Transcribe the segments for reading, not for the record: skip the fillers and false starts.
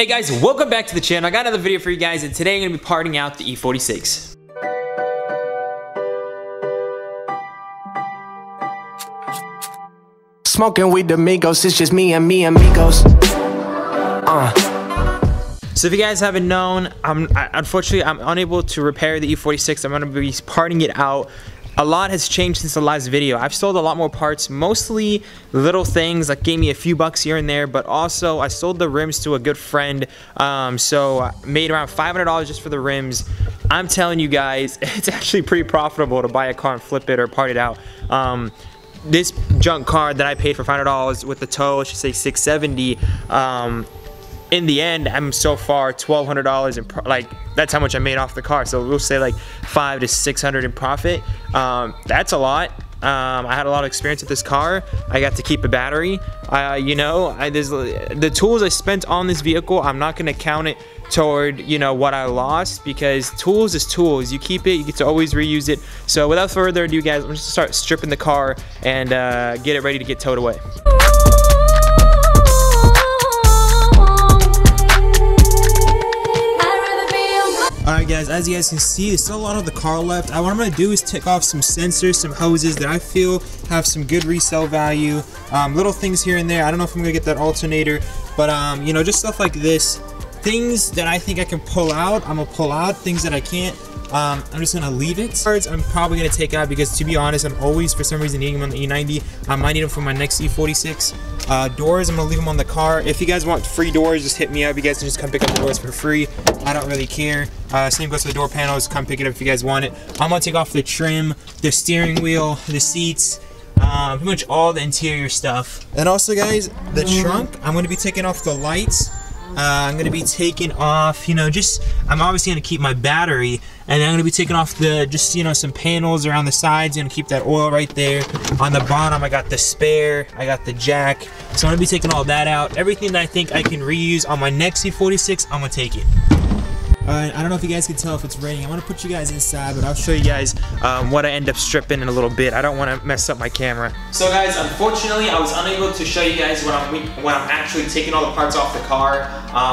Hey guys, welcome back to the channel. I got another video for you guys, and today I'm gonna be parting out the E46. Smoking with amigos, it's just me amigos. So if you guys haven't known, I'm unable to repair the E46. I'm gonna be parting it out. A lot has changed since the last video. I've sold a lot more parts, mostly little things that gave me a few bucks here and there, but also I sold the rims to a good friend, so I made around $500 just for the rims. I'm telling you guys, it's actually pretty profitable to buy a car and flip it or part it out. This junk car that I paid for $500 with the tow, I should say $670, in the end, I'm so far $1,200 and like that's how much I made off the car. So we'll say like $500 to $600 in profit. That's a lot. I had a lot of experience with this car. I got to keep a battery. The tools I spent on this vehicle, I'm not gonna count it toward what I lost, because tools is tools. You keep it, you get to always reuse it. So without further ado, guys, I'm just gonna start stripping the car and get it ready to get towed away. Alright guys, as you guys can see, there's still a lot of the car left. What I'm going to do is take off some sensors, some hoses that I feel have some good resale value. Little things here and there. I don't know if I'm going to get that alternator, but just stuff like this. Things that I think I can pull out, I'm going to pull out. Things that I can't, I'm just going to leave it. Cards I'm probably going to take out because, to be honest, I'm always for some reason needing them on the E90. I might need them for my next E46. Doors, I'm going to leave them on the car. If you guys want free doors, just hit me up. You guys can just come pick up the doors for free. I don't really care. Same goes for the door panels. Come pick it up if you guys want it. I'm going to take off the trim, the steering wheel, the seats, pretty much all the interior stuff. And also, guys, the trunk, I'm going to be taking off the lights. I'm going to be taking off, I'm obviously going to keep my battery, and I'm going to be taking off the, some panels around the sides. I'm going to keep that oil right there. On the bottom, I got the spare, I got the jack. So I'm going to be taking all that out. Everything that I think I can reuse on my next E46, I'm going to take it. Alright, I don't know if you guys can tell if it's raining. I want to put you guys inside, but I'll show you guys what I end up stripping in a little bit. I don't want to mess up my camera. So guys, unfortunately, I was unable to show you guys when I'm actually taking all the parts off the car.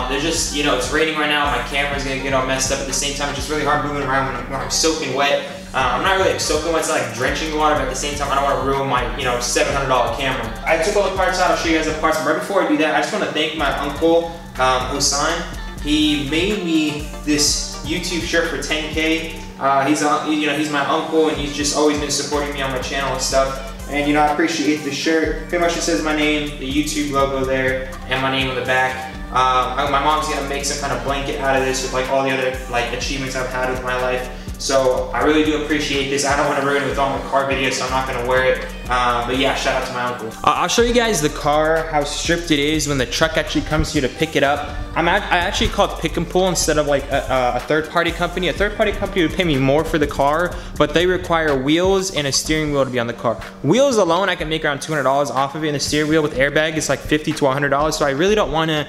There's just, it's raining right now. My camera's going to get all messed up at the same time. It's just really hard moving around when I'm soaking wet. I'm not really soaking wet, it's not like drenching water, but at the same time, I don't want to ruin my, $700 camera. I took all the parts out. I'll show you guys the parts. But right before I do that, I just want to thank my uncle, Usain. He made me this YouTube shirt for 10K. He's my uncle, and he's just always been supporting me on my channel and stuff. And I appreciate the shirt. Pretty much it says my name, the YouTube logo there, and my name on the back. My mom's gonna make some kind of blanket out of this with all the other achievements I've had with my life. So I really do appreciate this. I don't want to ruin it with all my car videos, so I'm not going to wear it. But yeah, shout out to my uncle. I'll show you guys the car, how stripped it is when the truck actually comes here to pick it up. I actually called Pick and Pull instead of a third-party company. A third-party company would pay me more for the car, but they require wheels and a steering wheel to be on the car. Wheels alone, I can make around $200 off of it, and the steering wheel with airbag is like $50 to $100, so I really don't want to,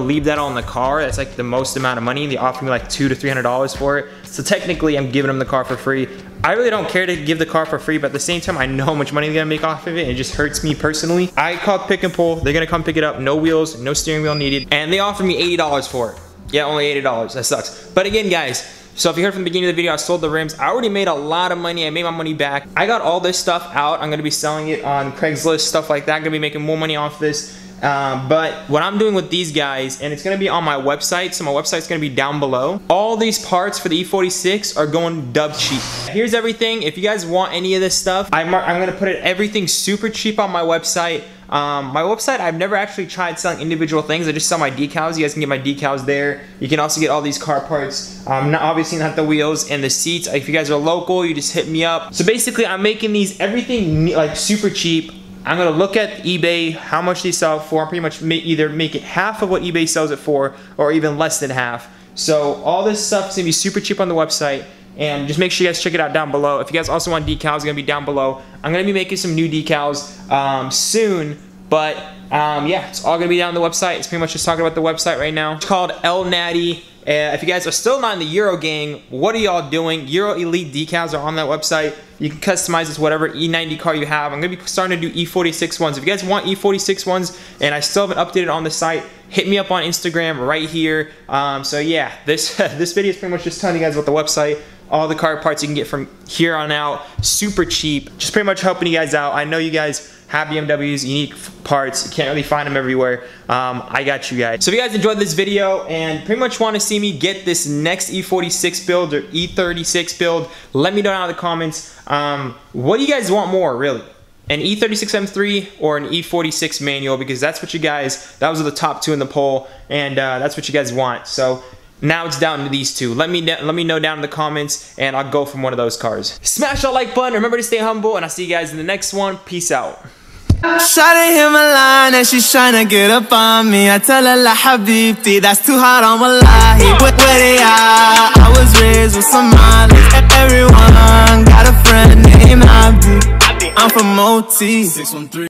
leave that on the car. That's like the most amount of money. They offer me like $200 to $300 for it. So technically, I'm giving them the car for free. I really don't care to give the car for free, but at the same time, I know how much money they're gonna make off of it, and it just hurts me personally. I called Pick and Pull. They're gonna come pick it up. No wheels, no steering wheel needed, and they offered me $80 for it. Yeah, only $80. That sucks. But again, guys, so if you heard from the beginning of the video, I sold the rims. I already made a lot of money. I made my money back. I got all this stuff out. I'm gonna be selling it on Craigslist, stuff like that. I'm gonna be making more money off this. But what I'm doing with these guys, and it's gonna be on my website, so my website's gonna be down below. All these parts for the E46 are going dub cheap. Here's everything. If you guys want any of this stuff, I'm gonna put everything super cheap on my website. My website, I've never actually tried selling individual things. I just sell my decals. You guys can get my decals there. You can also get all these car parts. Obviously not the wheels and the seats. If you guys are local, you just hit me up. So basically, I'm making these everything super cheap. I'm gonna look at eBay, how much they sell for. I'm pretty much either make it half of what eBay sells it for, or even less than half. So all this stuff's gonna be super cheap on the website, and just make sure you guys check it out down below. If you guys also want decals, it's gonna be down below. I'm gonna be making some new decals soon, but yeah, it's all gonna be down on the website. It's pretty much just talking about the website right now. It's called El Natty. If you guys are still not in the Euro gang, what are y'all doing? Euro Elite decals are on that website. You can customize this whatever E90 car you have. I'm going to be starting to do E46 ones. If you guys want E46 ones, and I still haven't updated on the site, hit me up on Instagram right here. So yeah, this video is pretty much just telling you guys about the website, all the car parts you can get from here on out, super cheap, just pretty much helping you guys out. I know you guys have BMWs, unique parts, you can't really find them everywhere. I got you guys. So if you guys enjoyed this video and pretty much want to see me get this next E46 build or E36 build, let me know down in the comments, what do you guys want more, really? An E36 M3 or an E46 manual, because that's what you guys, that was the top two in the poll, and that's what you guys want. So now it's down to these two. Let me know down in the comments, and I'll go from one of those cars. Smash that like button. Remember to stay humble, and I'll see you guys in the next one. Peace out. Shawty hit my line and she's tryna get up on me. I tell her la habibti, that's too hard on my lie. I was raised with Somalis. Everyone got a friend named Abdi. I'm from OT 613.